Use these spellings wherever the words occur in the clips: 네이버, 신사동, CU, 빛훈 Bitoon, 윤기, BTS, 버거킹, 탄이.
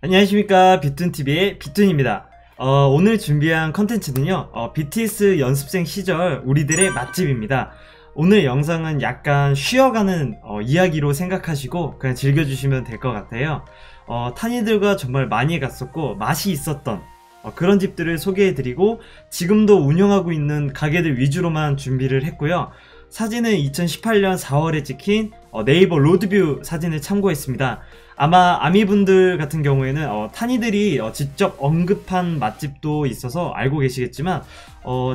안녕하십니까, 비툰TV의 비툰입니다. 오늘 준비한 컨텐츠는요, BTS 연습생 시절 우리들의 맛집입니다. 오늘 영상은 약간 쉬어가는 이야기로 생각하시고 그냥 즐겨주시면 될 것 같아요. 탄이들과 정말 많이 갔었고 맛이 있었던 그런 집들을 소개해드리고, 지금도 운영하고 있는 가게들 위주로만 준비를 했고요. 사진은 2018년 4월에 찍힌 네이버 로드뷰 사진을 참고했습니다. 아마 아미분들 같은 경우에는 탄이들이 직접 언급한 맛집도 있어서 알고 계시겠지만,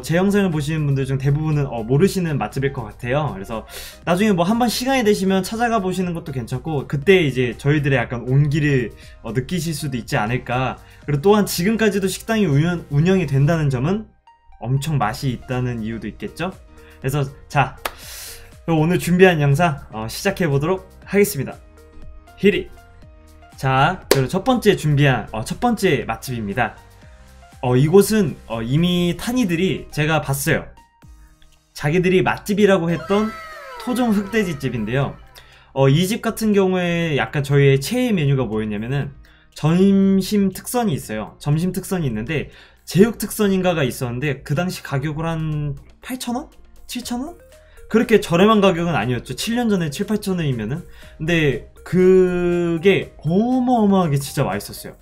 제 영상을 보시는 분들 중 대부분은 모르시는 맛집일 것 같아요. 그래서 나중에 뭐 한번 시간이 되시면 찾아가 보시는 것도 괜찮고, 그때 이제 저희들의 약간 온기를 느끼실 수도 있지 않을까. 그리고 또한 지금까지도 식당이 운영이 된다는 점은 엄청 맛이 있다는 이유도 있겠죠. 그래서 자, 오늘 준비한 영상 시작해 보도록 하겠습니다. 히리. 자, 그럼 첫 번째 준비한 첫 번째 맛집입니다. 이곳은 이미 탄이들이, 제가 봤어요, 자기들이 맛집이라고 했던 토종 흑돼지집인데요. 이 집 같은 경우에 약간 저희의 최애 메뉴가 뭐였냐면은 점심 특선이 있어요. 점심 특선이 있는데 제육 특선인가가 있었는데, 그 당시 가격으로 한 8,000원? 7,000원? 그렇게 저렴한 가격은 아니었죠. 7년 전에 7, 8,000원이면은. 근데 그게 어마어마하게 진짜 맛있었어요.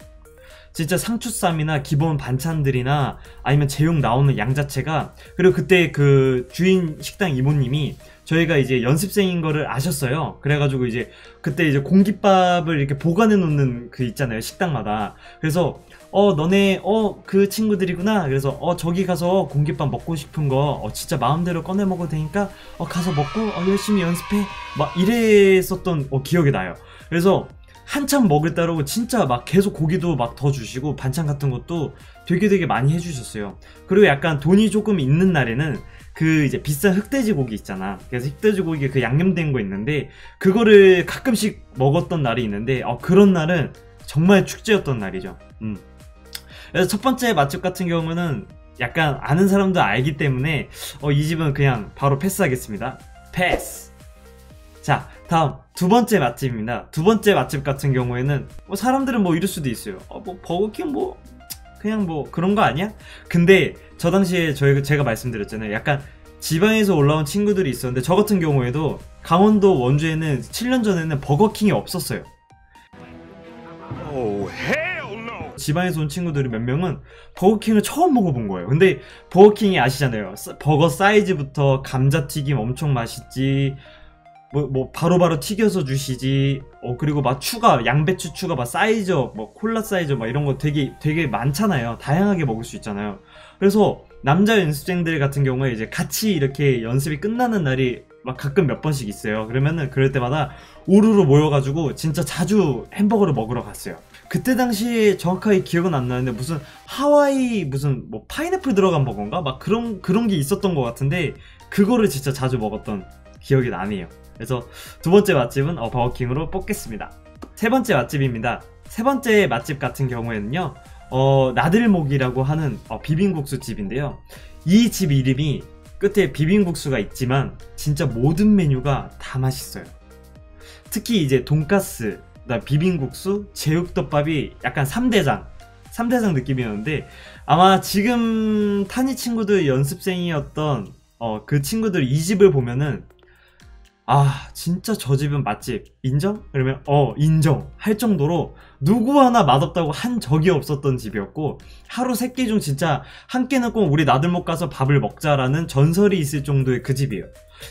진짜 상추쌈이나 기본 반찬들이나 아니면 제육 나오는 양 자체가. 그리고 그때 그 주인 식당 이모님이 저희가 이제 연습생인 거를 아셨어요. 그래가지고 이제 그때 이제 공깃밥을 이렇게 보관해 놓는 그 있잖아요, 식당마다. 그래서 너네 그 친구들이구나. 그래서 저기 가서 공깃밥 먹고 싶은 거 진짜 마음대로 꺼내 먹어도 되니까 가서 먹고 열심히 연습해, 막 이랬었던 기억이 나요. 그래서 한참 먹을 따르고 진짜 막 계속 고기도 막 더 주시고 반찬 같은 것도 되게 많이 해주셨어요. 그리고 약간 돈이 조금 있는 날에는 그 이제 비싼 흑돼지 고기 있잖아. 그래서 흑돼지 고기에 그 양념된 거 있는데 그거를 가끔씩 먹었던 날이 있는데, 그런 날은 정말 축제였던 날이죠. 그래서 첫 번째 맛집 같은 경우는 약간 아는 사람도 알기 때문에 이 집은 그냥 바로 패스하겠습니다. 패스! 자, 다음 두 번째 맛집입니다. 두 번째 맛집 같은 경우에는 사람들은 뭐 이럴 수도 있어요. 뭐 버거킹 뭐 그냥 뭐 그런 거 아니야? 근데 저 당시에 제가 말씀드렸잖아요, 약간 지방에서 올라온 친구들이 있었는데, 저 같은 경우에도 강원도 원주에는 7년 전에는 버거킹이 없었어요. 지방에서 온 친구들이 몇 명은 버거킹을 처음 먹어본 거예요. 근데 버거킹이 아시잖아요, 버거 사이즈부터 감자튀김 엄청 맛있지, 뭐 바로바로 튀겨서 주시지, 그리고 막 추가 양배추 추가 막 사이즈업, 뭐 콜라 사이즈업 막 이런 거 되게 많잖아요. 다양하게 먹을 수 있잖아요. 그래서 남자 연습생들 같은 경우에 이제 같이 이렇게 연습이 끝나는 날이 막 가끔 몇 번씩 있어요. 그러면은 그럴 때마다 우르르 모여가지고 진짜 자주 햄버거를 먹으러 갔어요. 그때 당시 정확하게 기억은 안 나는데 무슨 하와이 무슨 뭐 파인애플 들어간 버거인가 막 그런 게 있었던 것 같은데, 그거를 진짜 자주 먹었던 기억이 나네요. 그래서 두 번째 맛집은 버거킹으로 뽑겠습니다. 세 번째 맛집입니다. 세 번째 맛집 같은 경우에는요, 나들목이라고 하는 비빔국수 집인데요. 이 집 이름이 끝에 비빔국수가 있지만 진짜 모든 메뉴가 다 맛있어요. 특히 이제 돈가스, 그다음 비빔국수, 제육덮밥이 약간 3대장 느낌이었는데, 아마 지금 탄이 친구들 연습생이었던 그 친구들 이 집을 보면은 아 진짜 저 집은 맛집 인정? 그러면 인정 할 정도로 누구 하나 맛없다고 한 적이 없었던 집이었고, 하루 3끼 중 진짜 한 끼는 꼭 우리 나들목 가서 밥을 먹자라는 전설이 있을 정도의 그 집이에요.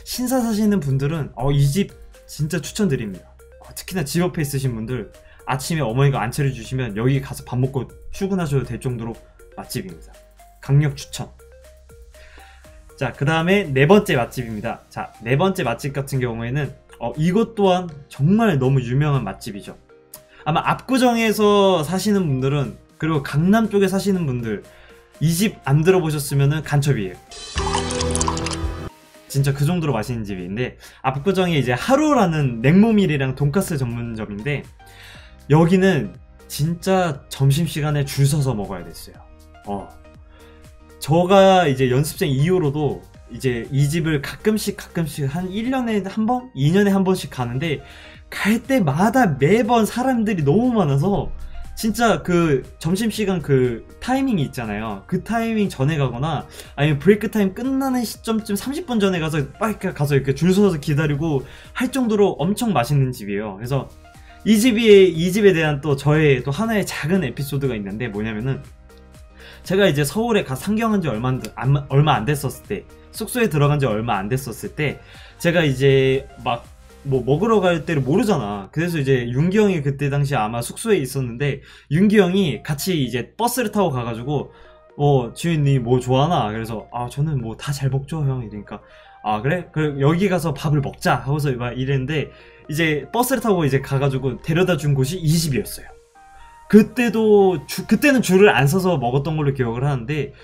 신사 사시는 분들은 이 집 진짜 추천드립니다. 특히나 집 옆에 있으신 분들, 아침에 어머니가 안 차려주시면 여기 가서 밥 먹고 출근하셔도 될 정도로 맛집입니다. 강력 추천. 자, 그 다음에 네 번째 맛집입니다. 자, 네 번째 맛집 같은 경우에는 이것 또한 정말 너무 유명한 맛집이죠. 아마 압구정에서 사시는 분들은, 그리고 강남 쪽에 사시는 분들, 이 집 안 들어보셨으면 간첩이에요. 진짜 그 정도로 맛있는 집인데, 압구정에 이제 하루라는 냉모밀이랑 돈가스 전문점인데, 여기는 진짜 점심시간에 줄 서서 먹어야 됐어요. 제가 이제 연습생 이후로도 이제 이 집을 가끔씩 한 1년에 한 번? 2년에 한 번씩 가는데, 갈 때마다 매번 사람들이 너무 많아서 진짜 그 점심시간 그 타이밍이 있잖아요. 그 타이밍 전에 가거나 아니면 브레이크 타임 끝나는 시점쯤 30분 전에 가서 빨리 가서 이렇게 줄 서서 기다리고 할 정도로 엄청 맛있는 집이에요. 그래서 이 집에 대한 또 저의 또 하나의 작은 에피소드가 있는데, 뭐냐면은 제가 이제 서울에 가 상경한 지 얼마 안 됐었을 때, 숙소에 들어간 지 얼마 안 됐었을 때, 제가 이제 막 뭐 먹으러 갈 때를 모르잖아. 그래서 이제 윤기 형이 그때 당시 아마 숙소에 있었는데, 윤기 형이 같이 이제 버스를 타고 가가지고 지윤이 뭐 좋아하나? 그래서 아 저는 뭐 다 잘 먹죠 형, 이러니까 아 그래? 그럼 여기 가서 밥을 먹자 하고서 막 이랬는데, 이제 버스를 타고 이제 가가지고 데려다 준 곳이 이 집이었어요. 그때는 줄을 안 서서 먹었던 걸로 기억을 하는데,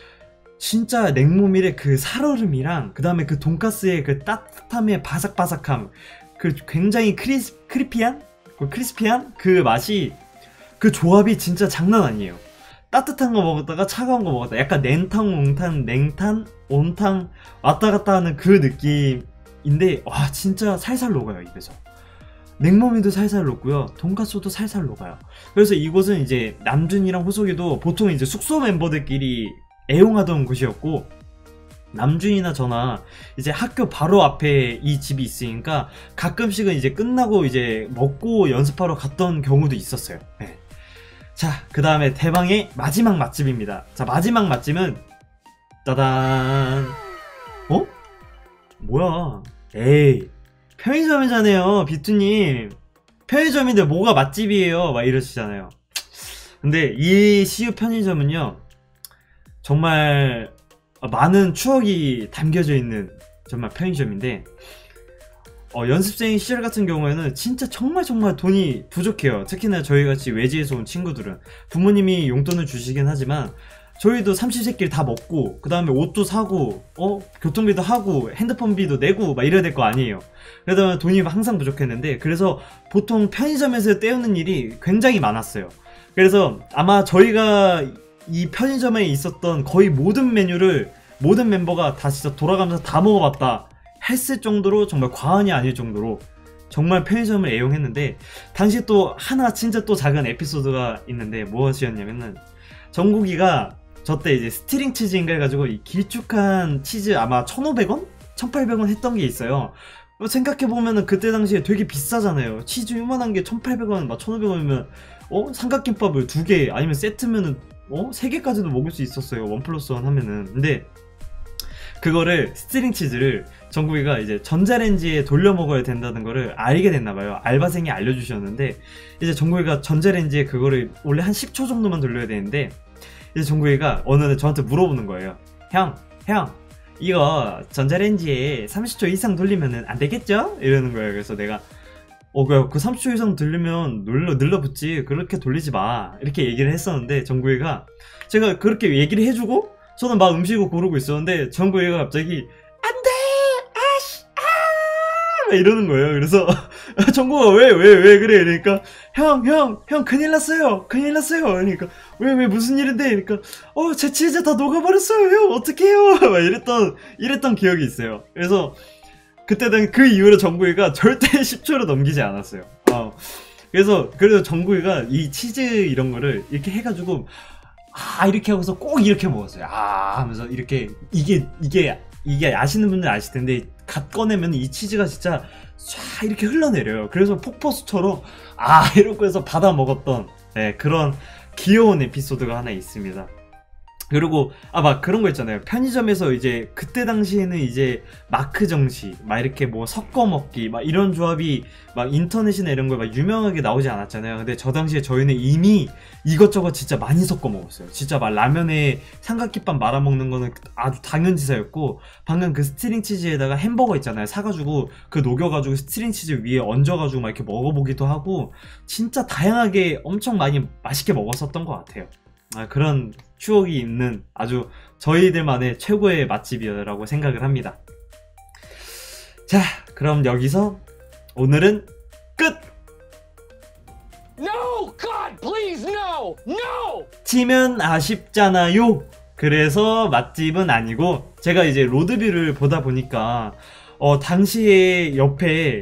진짜 냉모밀의 그 살얼음이랑 그 다음에 그 돈가스의 그 따뜻함의 바삭바삭함, 그 굉장히 크리스피한 그 맛이, 그 조합이 진짜 장난 아니에요. 따뜻한 거 먹었다가 차가운 거 먹었다, 약간 냉탕 온탕 왔다 갔다 하는 그 느낌인데, 와 진짜 살살 녹아요 입에서. 냉모밀도 살살 녹고요, 돈가스도 살살 녹아요. 그래서 이곳은 이제 남준이랑 호석이도 보통 이제 숙소 멤버들끼리 애용하던 곳이었고, 남준이나 저나 이제 학교 바로 앞에 이 집이 있으니까 가끔씩은 이제 끝나고 이제 먹고 연습하러 갔던 경우도 있었어요. 네. 자, 그 다음에 대방의 마지막 맛집입니다. 자, 마지막 맛집은 짜잔. 어? 뭐야? 에이, 편의점이잖아요 비투님. 편의점인데 뭐가 맛집이에요 막 이러시잖아요. 근데 이 CU 편의점은요 정말 많은 추억이 담겨져 있는 정말 편의점인데, 연습생 시절 같은 경우에는 진짜 정말 돈이 부족해요. 특히나 저희같이 외지에서 온 친구들은 부모님이 용돈을 주시긴 하지만 저희도 삼시세끼를 다 먹고 그 다음에 옷도 사고 교통비도 하고 핸드폰비도 내고 막 이래야 될 거 아니에요. 그러다 돈이 항상 부족했는데, 그래서 보통 편의점에서 때우는 일이 굉장히 많았어요. 그래서 아마 저희가 이 편의점에 있었던 거의 모든 메뉴를 모든 멤버가 다 진짜 돌아가면서 다 먹어봤다 했을 정도로, 정말 과언이 아닐 정도로 정말 편의점을 애용했는데, 당시 또 하나 진짜 또 작은 에피소드가 있는데, 무엇이었냐면은 정국이가 저때 이제 스트링 치즈인가 해가지고 이 길쭉한 치즈 아마 1,500원? 1,800원 했던 게 있어요. 생각해보면은 그때 당시에 되게 비싸잖아요. 치즈 요만한 게 1,800원 막 1,500원이면 삼각김밥을 2개 아니면 세트면은 3개까지도 먹을 수 있었어요. 1+1 하면은. 근데 그거를, 스트링 치즈를 정국이가 이제 전자레인지에 돌려 먹어야 된다는 거를 알게 됐나봐요. 알바생이 알려주셨는데, 이제 정국이가 전자레인지에 그거를 원래 한 10초 정도만 돌려야 되는데, 이제 정국이가 어느 날 저한테 물어보는 거예요. 형 이거 전자레인지에 30초 이상 돌리면은 안 되겠죠? 이러는 거예요. 그래서 내가 그 30초 이상 돌리면 눌러붙지, 그렇게 돌리지 마, 이렇게 얘기를 했었는데, 정국이가, 제가 그렇게 얘기를 해주고 저는 막 음식을 고르고 있었는데 정국이가 갑자기 안돼! 아씨! 아! 막 이러는 거예요. 그래서 정국이가 왜 그래? 이러니까 형 큰일 났어요 그러니까 왜 무슨 일인데? 이러니까 제 치즈 다 녹아버렸어요 형, 어떡해요? 막 이랬던 기억이 있어요. 그래서 그때는 그 이후로 정국이가 절대 10초를 넘기지 않았어요. 그래서 정국이가 이 치즈 이런 거를 이렇게 해가지고 이렇게 하고서 꼭 이렇게 먹었어요. 하면서 이렇게, 이게 아시는 분들 아실 텐데, 갓 꺼내면 이 치즈가 진짜 쫙 이렇게 흘러내려요. 그래서 폭포수처럼 이렇게 해서 받아 먹었던, 네, 그런 귀여운 에피소드가 하나 있습니다. 그리고 막 그런 거 있잖아요. 편의점에서 이제 그때 당시에는 이제 마크 정식 막 이렇게 뭐 섞어 먹기 막 이런 조합이 막 인터넷이나 이런 거에 막 유명하게 나오지 않았잖아요. 근데 저 당시에 저희는 이미 이것저것 진짜 많이 섞어 먹었어요. 진짜 막 라면에 삼각김밥 말아 먹는 거는 아주 당연지사였고, 방금 그 스트링 치즈에다가 햄버거 있잖아요, 사가지고 그 녹여가지고 스트링 치즈 위에 얹어가지고 막 이렇게 먹어보기도 하고, 진짜 다양하게 엄청 많이 맛있게 먹었었던 것 같아요. 그런 추억이 있는 아주 저희들만의 최고의 맛집이라고 생각을 합니다. 자, 그럼 여기서 오늘은 끝! No, God, please, no, no! 치면 아쉽잖아요. 그래서 맛집은 아니고, 제가 이제 로드뷰를 보다 보니까 당시에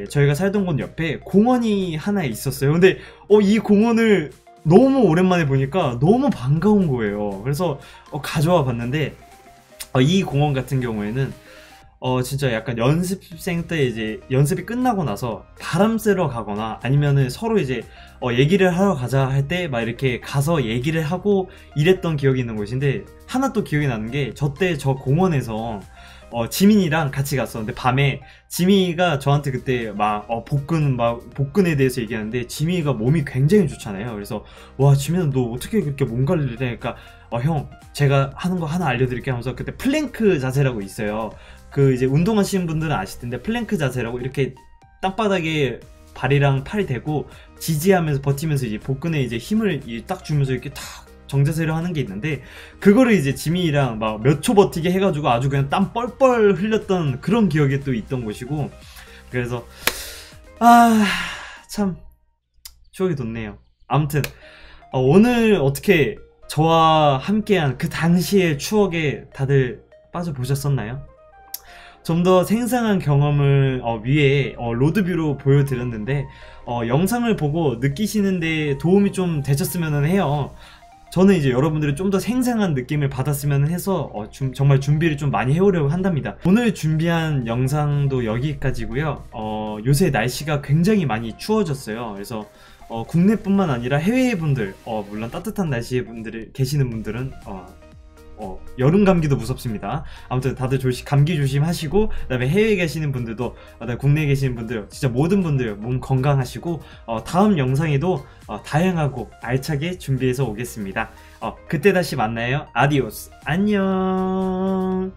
저희가 살던 곳 옆에 공원이 하나 있었어요. 근데 이 공원을 너무 오랜만에 보니까 너무 반가운 거예요. 그래서 가져와 봤는데 이 공원 같은 경우에는 진짜 약간 연습생 때 이제 연습이 끝나고 나서 바람 쐬러 가거나 아니면은 서로 이제 얘기를 하러 가자 할 때 막 이렇게 가서 얘기를 하고 이랬던 기억이 있는 곳인데, 하나 또 기억이 나는 게 저때 저 공원에서 지민이랑 같이 갔었는데, 밤에 지민이가 저한테 그때 막 복근에 대해서 얘기하는데, 지민이가 몸이 굉장히 좋잖아요. 그래서 와, 지민아 너 어떻게 그렇게 몸 관리를 해? 그러니까 형 제가 하는 거 하나 알려드릴게 하면서, 그때 플랭크 자세라고 있어요. 그 이제 운동하시는 분들은 아실 텐데, 플랭크 자세라고 이렇게 땅바닥에 발이랑 팔이 대고 지지하면서 버티면서 이제 복근에 이제 힘을 딱 주면서 이렇게 탁 정자세로 하는 게 있는데, 그거를 이제 지민이랑 막 몇 초 버티게 해가지고 아주 그냥 땀 뻘뻘 흘렸던 그런 기억이 또 있던 곳이고, 그래서 아 참 추억이 돋네요. 아무튼 오늘 어떻게 저와 함께한 그 당시의 추억에 다들 빠져보셨었나요? 좀 더 생생한 경험을 위해 로드뷰로 보여드렸는데 영상을 보고 느끼시는데 도움이 좀 되셨으면 해요. 저는 이제 여러분들이 좀 더 생생한 느낌을 받았으면 해서 정말 준비를 좀 많이 해오려고 한답니다. 오늘 준비한 영상도 여기까지고요. 요새 날씨가 굉장히 많이 추워졌어요. 그래서 국내뿐만 아니라 해외 분들, 물론 따뜻한 날씨에 계시는 분들은 여름 감기도 무섭습니다. 아무튼 다들 감기 조심하시고, 그 다음에 해외에 계시는 분들도, 국내에 계시는 분들, 진짜 모든 분들 몸 건강하시고, 다음 영상에도 다양하고 알차게 준비해서 오겠습니다. 그때 다시 만나요. 아디오스. 안녕.